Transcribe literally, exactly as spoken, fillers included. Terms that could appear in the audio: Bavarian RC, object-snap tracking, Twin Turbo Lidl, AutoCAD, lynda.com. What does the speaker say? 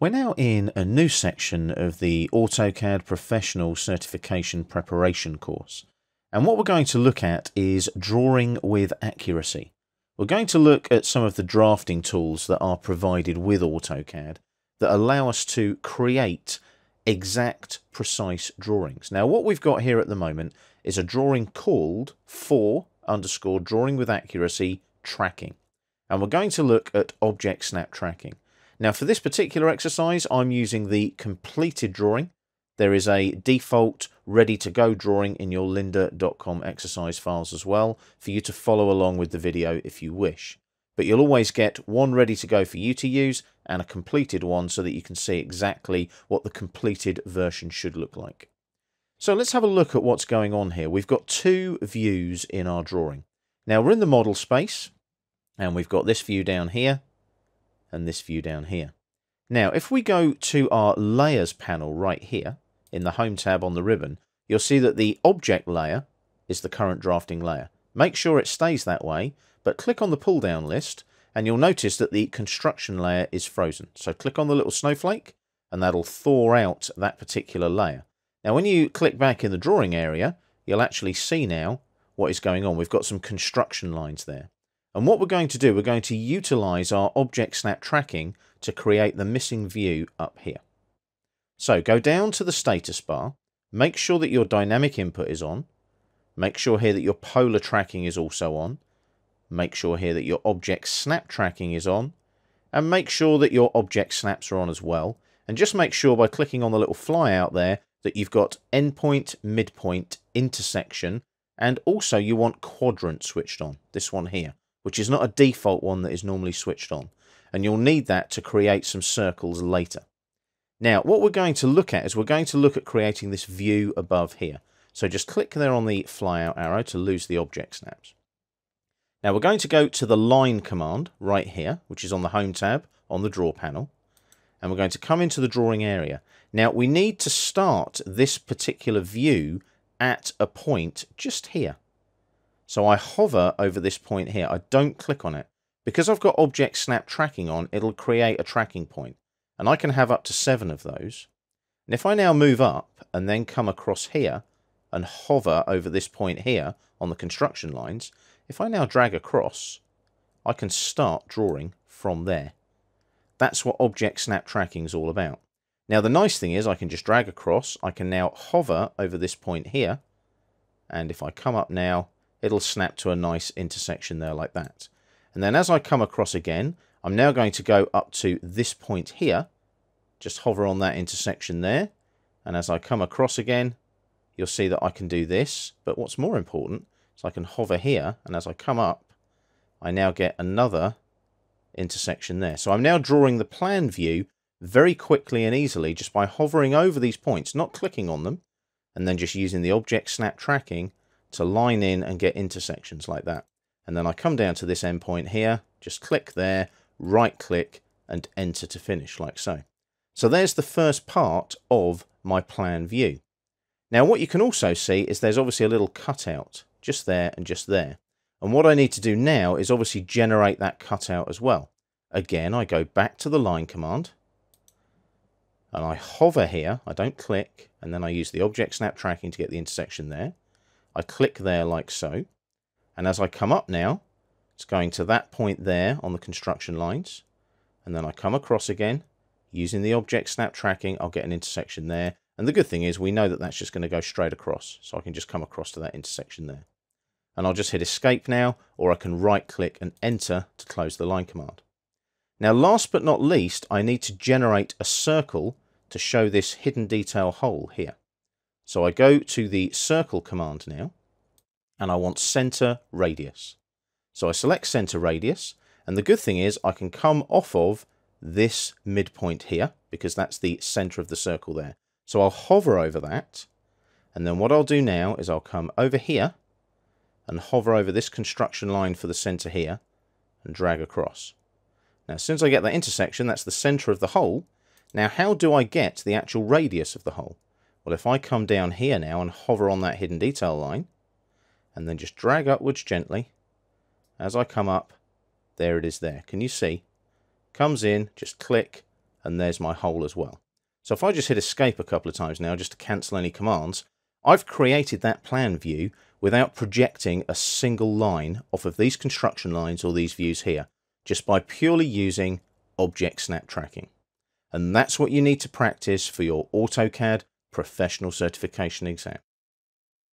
We're now in a new section of the AutoCAD Professional Certification Preparation course, and what we're going to look at is drawing with accuracy. We're going to look at some of the drafting tools that are provided with AutoCAD that allow us to create exact, precise drawings. Now, what we've got here at the moment is a drawing called for underscore drawing with accuracy tracking, and we're going to look at object snap tracking. Now, for this particular exercise, I'm using the completed drawing. There is a default ready-to-go drawing in your lynda dot com exercise files as well for you to follow along with the video if you wish. But you'll always get one ready-to-go for you to use and a completed one so that you can see exactly what the completed version should look like. So let's have a look at what's going on here. We've got two views in our drawing. Now, we're in the model space, and we've got this view down here and this view down here. Now, if we go to our layers panel right here in the home tab on the ribbon, you'll see that the object layer is the current drafting layer. Make sure it stays that way, but click on the pull down list and you'll notice that the construction layer is frozen. So click on the little snowflake and that'll thaw out that particular layer. Now, when you click back in the drawing area, you'll actually see now what is going on. We've got some construction lines there. And what we're going to do, we're going to utilize our object snap tracking to create the missing view up here. So go down to the status bar, make sure that your dynamic input is on, make sure here that your polar tracking is also on, make sure here that your object snap tracking is on, and make sure that your object snaps are on as well. And just make sure by clicking on the little fly out there that you've got endpoint, midpoint, intersection, and also you want quadrant switched on, this one here, which is not a default one that is normally switched on. And you'll need that to create some circles later. Now, what we're going to look at is we're going to look at creating this view above here. So just click there on the flyout arrow to lose the object snaps. Now, we're going to go to the line command right here, which is on the home tab on the draw panel. And we're going to come into the drawing area. Now, we need to start this particular view at a point just here. So I hover over this point here, I don't click on it. Because I've got object snap tracking on, it'll create a tracking point. And I can have up to seven of those. And if I now move up and then come across here and hover over this point here on the construction lines, if I now drag across, I can start drawing from there. That's what object snap tracking is all about. Now, the nice thing is I can just drag across, I can now hover over this point here. And if I come up now, it'll snap to a nice intersection there like that. And then as I come across again, I'm now going to go up to this point here, just hover on that intersection there. And as I come across again, you'll see that I can do this. But what's more important is I can hover here. And as I come up, I now get another intersection there. So I'm now drawing the plan view very quickly and easily just by hovering over these points, not clicking on them, and then just using the object snap tracking to line in and get intersections like that. And then I come down to this endpoint here, just click there, right click and enter to finish like so. So there's the first part of my plan view. Now, what you can also see is there's obviously a little cutout just there and just there. And what I need to do now is obviously generate that cutout as well. Again, I go back to the line command and I hover here, I don't click, and then I use the object snap tracking to get the intersection there. I click there like so, and as I come up now, it's going to that point there on the construction lines, and then I come across again, using the object snap tracking, I'll get an intersection there, and the good thing is we know that that's just going to go straight across, so I can just come across to that intersection there. And I'll just hit escape now, or I can right click and enter to close the line command. Now, last but not least, I need to generate a circle to show this hidden detail hole here. So I go to the circle command now, and I want center radius. So I select center radius, and the good thing is I can come off of this midpoint here, because that's the center of the circle there. So I'll hover over that, and then what I'll do now is I'll come over here, and hover over this construction line for the center here, and drag across. Now, as soon as I get that intersection, that's the center of the hole. Now, how do I get the actual radius of the hole? Well, if I come down here now and hover on that hidden detail line, and then just drag upwards gently, as I come up, there it is there. Can you see? Comes in, just click, and there's my hole as well. So if I just hit escape a couple of times now just to cancel any commands, I've created that plan view without projecting a single line off of these construction lines or these views here, just by purely using object snap tracking. And that's what you need to practice for your AutoCAD professional certification exam.